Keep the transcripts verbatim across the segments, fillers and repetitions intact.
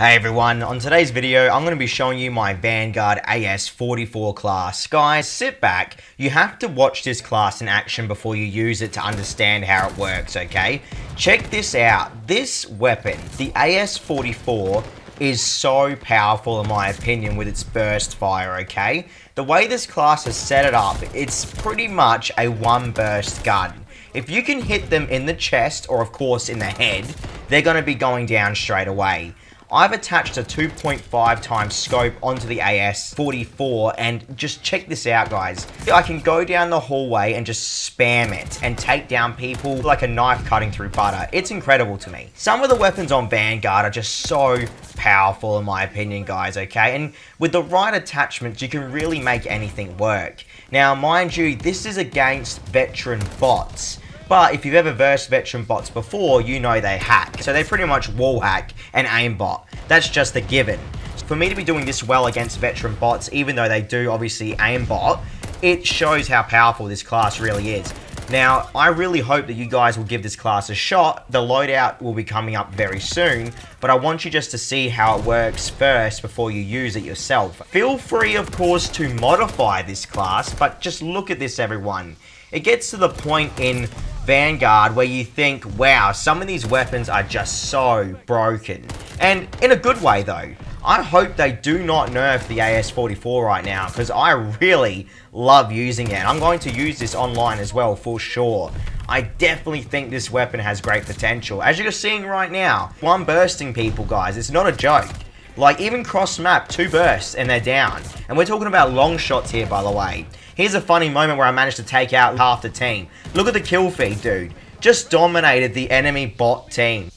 Hey everyone, on today's video, I'm going to be showing you my Vanguard A S forty-four class. Guys, sit back. You have to watch this class in action before you use it to understand how it works, okay? Check this out. This weapon, the A S forty-four, is so powerful in my opinion with its burst fire, okay? The way this class has set it up, it's pretty much a one burst gun. If you can hit them in the chest or of course in the head, they're going to be going down straight away. I've attached a two point five times scope onto the A S forty-four and just check this out, guys. I can go down the hallway and just spam it and take down people like a knife cutting through butter. It's incredible to me. Some of the weapons on Vanguard are just so powerful in my opinion, guys, okay? And with the right attachments, you can really make anything work. Now, mind you, this is against veteran bots. But if you've ever versed veteran bots before, you know they hack. So they pretty much wall hack and aimbot. That's just a given. For me to be doing this well against veteran bots, even though they do obviously aimbot, it shows how powerful this class really is. Now, I really hope that you guys will give this class a shot. The loadout will be coming up very soon, but I want you just to see how it works first before you use it yourself. Feel free, of course, to modify this class, but just look at this, everyone. It gets to the point in Vanguard where you think, wow, some of these weapons are just so broken. And in a good way, though. I hope they do not nerf the A S forty-four right now, because I really love using it. I'm going to use this online as well, for sure. I definitely think this weapon has great potential. As you're seeing right now, one bursting people, guys. It's not a joke. Like, even cross-map, two bursts, and they're down. And we're talking about long shots here, by the way. Here's a funny moment where I managed to take out half the team. Look at the kill feed, dude. Just dominated the enemy bot team.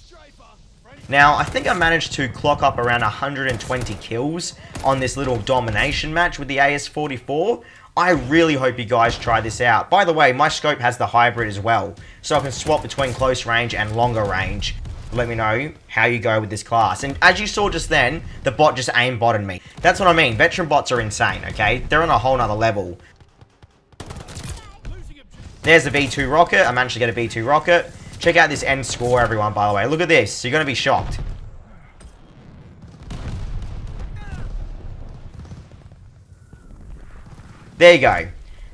Now, I think I managed to clock up around one hundred twenty kills on this little domination match with the A S forty-four. I really hope you guys try this out. By the way, my scope has the hybrid as well, so I can swap between close range and longer range. Let me know how you go with this class. And as you saw just then, the bot just aimbotted me. That's what I mean. Veteran bots are insane, okay? They're on a whole nother level. There's the V two rocket. I managed to get a V two rocket. Check out this end score, everyone, by the way. Look at this. You're going to be shocked. There you go.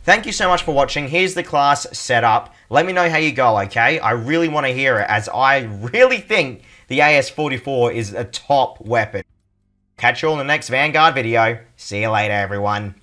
Thank you so much for watching. Here's the class setup. Let me know how you go, okay? I really want to hear it, as I really think the A S forty-four is a top weapon. Catch you all in the next Vanguard video. See you later, everyone.